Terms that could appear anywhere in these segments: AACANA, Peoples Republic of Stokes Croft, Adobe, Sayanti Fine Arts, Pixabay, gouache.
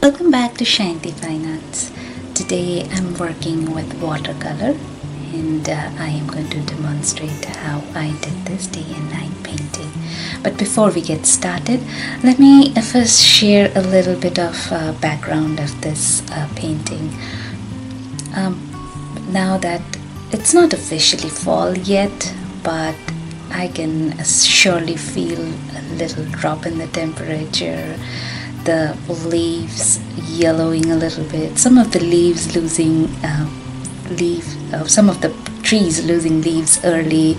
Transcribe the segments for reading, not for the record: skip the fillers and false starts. Welcome back to Sayanti Fine Arts. Today I'm working with watercolor and I am going to demonstrate how I did this day and night painting. But before we get started, let me first share a little bit of background of this painting. Now that it's not officially fall yet, but I can surely feel a little drop in the temperature. The leaves yellowing a little bit, some of the leaves losing some of the trees losing leaves early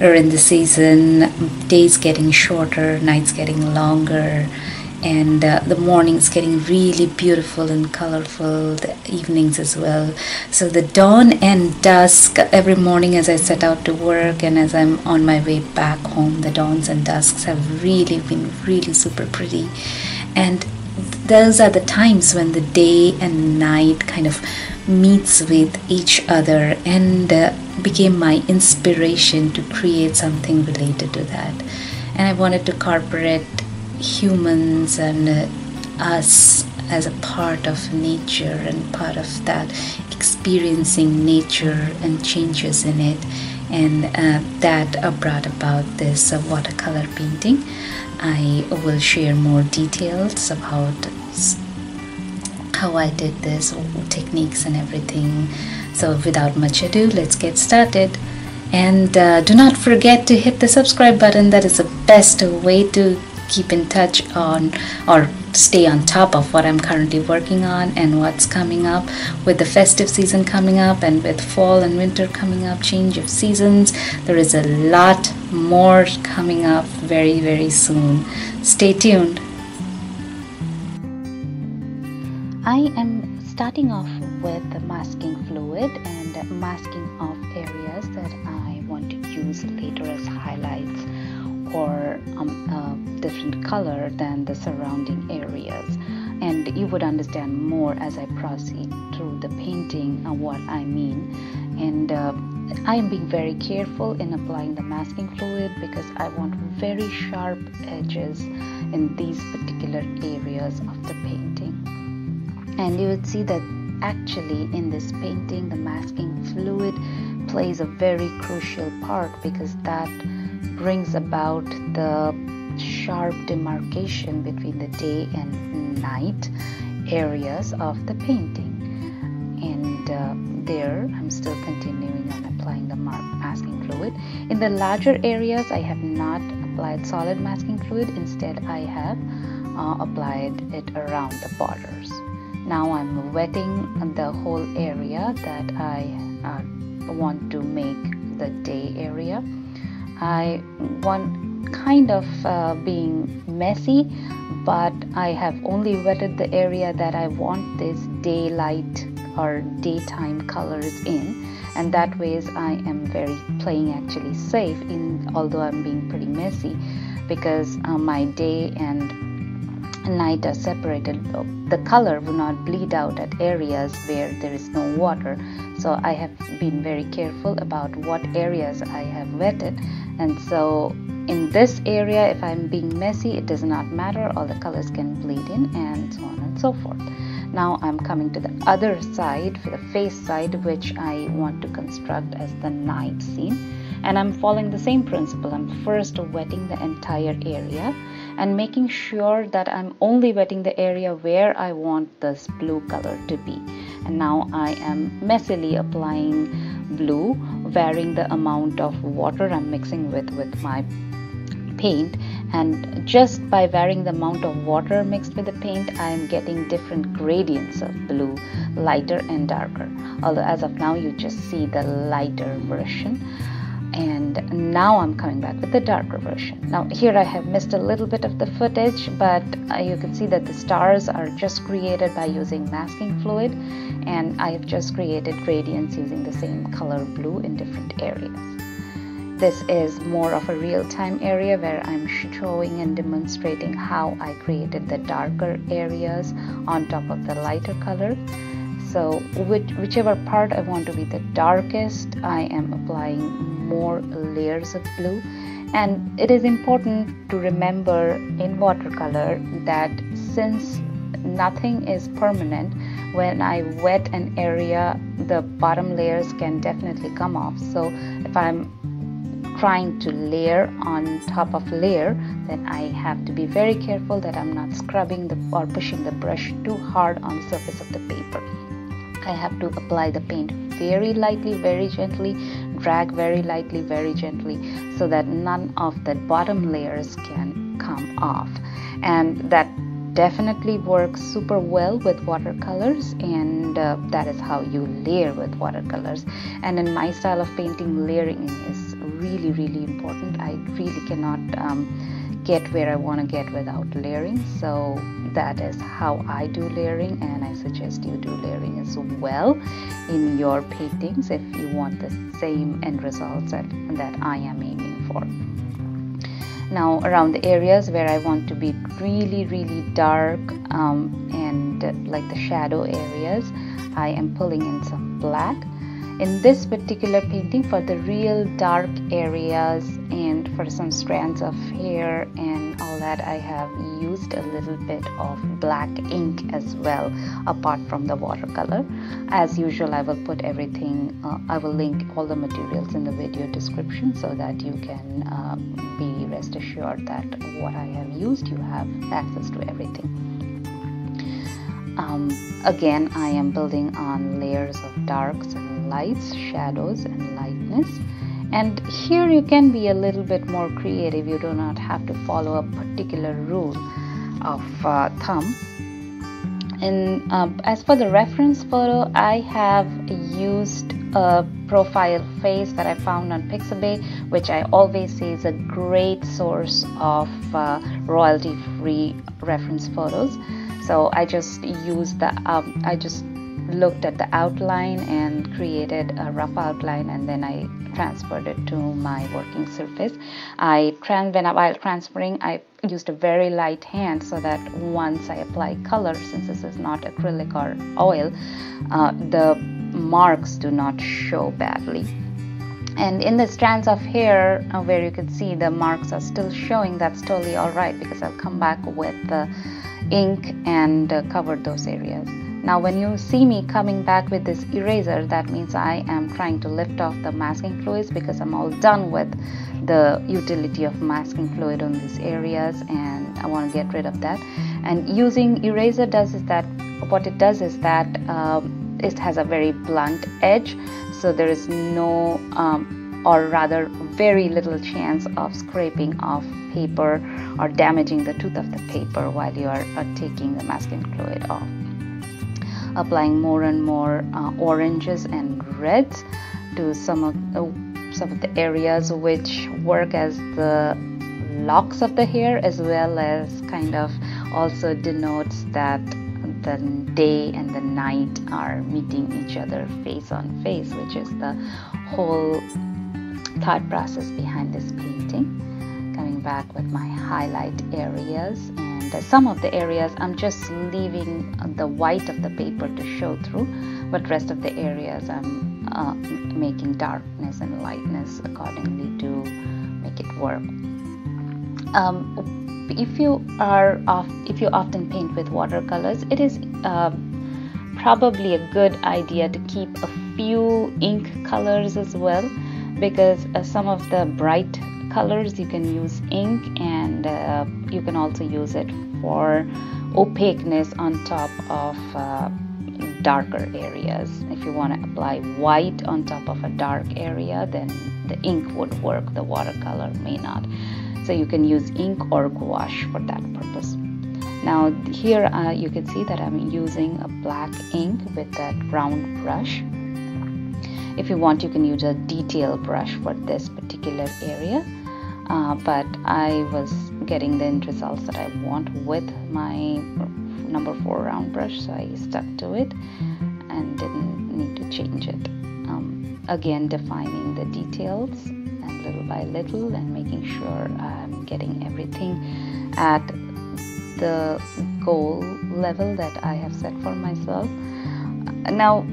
or in the season, days getting shorter, nights getting longer, and the mornings getting really beautiful and colorful, the evenings as well. So the dawn and dusk, every morning as I set out to work and as I'm on my way back home, the dawns and dusks have really been really super pretty. And those are the times when the day and night kind of meets with each other and became my inspiration to create something related to that. And I wanted to incorporate humans and us as a part of nature and part of that experiencing nature and changes in it. And that brought about this watercolor painting. I will share more details about how I did this, techniques and everything. So without much ado, let's get started. And do not forget to hit the subscribe button. That is the best way to keep in touch on or stay on top of what I'm currently working on and what's coming up with the festive season coming up and with fall and winter coming up, change of seasons. There is a lot more coming up very, very soon. Stay tuned. I am starting off with the masking fluid and masking of areas that I want to use later as highlights or a different color than the surrounding areas, and you would understand more as I proceed through the painting of what I mean. And I am being very careful in applying the masking fluid because I want very sharp edges in these particular areas of the painting. And you would see that actually in this painting the masking fluid plays a very crucial part because that brings about the sharp demarcation between the day and night areas of the painting. And there I'm still continuing on applying the masking fluid. In the larger areas I have not applied solid masking fluid, instead I have applied it around the borders. Now I'm wetting the whole area that I want to make the day area. I want kind of being messy, but I have only wetted the area that I want this daylight or daytime colors in, and that ways I am very playing actually safe in, although I'm being pretty messy because my day and night are separated. The color will not bleed out at areas where there is no water, so I have been very careful about what areas I have wetted. And so in this area, if I'm being messy, it does not matter, all the colors can bleed in and so on and so forth. Now I'm coming to the other side, for the face side, which I want to construct as the night scene, and I'm following the same principle. I'm first wetting the entire area and making sure that I'm only wetting the area where I want this blue color to be. And now I am messily applying blue, varying the amount of water I'm mixing with my paint. And just by varying the amount of water mixed with the paint, I am getting different gradients of blue, lighter and darker. Although as of now, you just see the lighter version. And now I'm coming back with the darker version. Now here I have missed a little bit of the footage, but you can see that the stars are just created by using masking fluid, and I have just created gradients using the same color blue in different areas. This is more of a real-time area where I'm showing and demonstrating how I created the darker areas on top of the lighter color. So whichever part I want to be the darkest, I am applying more layers of blue. And it is important to remember in watercolor that since nothing is permanent. When I wet an area, the bottom layers can definitely come off. So if I'm trying to layer on top of layer, then I have to be very careful that I'm not scrubbing or pushing the brush too hard on the surface of the paper. I have to apply the paint very lightly, very gently, drag very lightly, very gently, so that none of the bottom layers can come off. And that definitely works super well with watercolors, and that is how you layer with watercolors. And in my style of painting, layering is really important. I really cannot get where I want to get without layering, so that is how I do layering, and I suggest you do layering as well in your paintings if you want the same end results that I am aiming for. Now, around the areas where I want to be really dark and like the shadow areas, I am pulling in some black. In this particular painting, for the real dark areas and for some strands of hair and all that, I have used a little bit of black ink as well, apart from the watercolor. As usual, I will put everything, I will link all the materials in the video description so that you can be rest assured that what I have used, you have access to everything. Again, I am building on layers of darks and lights, shadows and lightness. And here you can be a little bit more creative. You do not have to follow a particular rule of thumb. And as for the reference photo, I have used a profile face that I found on Pixabay, which I always say is a great source of royalty-free reference photos. So I just used the I just looked at the outline and created a rough outline, and then I transferred it to my working surface. While transferring, I used a very light hand so that once I apply color, since this is not acrylic or oil, the marks do not show badly. And in the strands of hair where you can see the marks are still showing, that's totally alright, because I'll come back with the ink and cover those areas. Now, when you see me coming back with this eraser, that means I am trying to lift off the masking fluids, because I'm all done with the utility of masking fluid on these areas and I want to get rid of that. And using eraser it has a very blunt edge, so there is no or rather very little chance of scraping off paper or damaging the tooth of the paper while you are taking the masking fluid off. Applying more and more oranges and reds to some of the areas which work as the locks of the hair, as well as kind of also denotes that the day and the night are meeting each other face on face, which is the whole thought process behind this painting. Coming back with my highlight areas, and some of the areas I'm just leaving the white of the paper to show through, but rest of the areas I'm making darkness and lightness accordingly to make it work. If you often paint with watercolors, it is probably a good idea to keep a few ink colors as well, because some of the bright colors you can use ink, and you can also use it for opaqueness on top of darker areas. If you want to apply white on top of a dark area, then the ink would work, the watercolor may not. So you can use ink or gouache for that purpose. Now here you can see that I'm using a black ink with that round brush. If you want, you can use a detail brush for this particular area, but I was getting the end results that I want with my number 4 round brush, so I stuck to it and didn't need to change it. Again, defining the details and little by little, and making sure I'm getting everything at the goal level that I have set for myself. Now,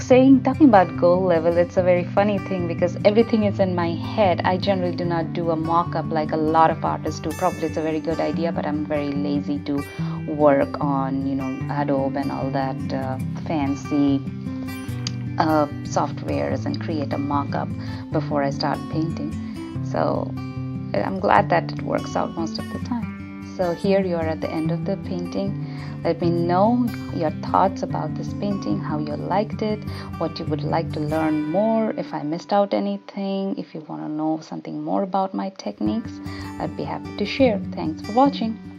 talking about goal level, it's a very funny thing because everything is in my head. I generally do not do a mock-up like a lot of artists do. Probably it's a very good idea, but I'm very lazy to work on, Adobe and all that fancy softwares and create a mock-up before I start painting. So I'm glad that it works out most of the time. So here you are at the end of the painting. Let me know your thoughts about this painting, how you liked it, what you would like to learn more, if I missed out anything, if you want to know something more about my techniques, I'd be happy to share. Thanks for watching.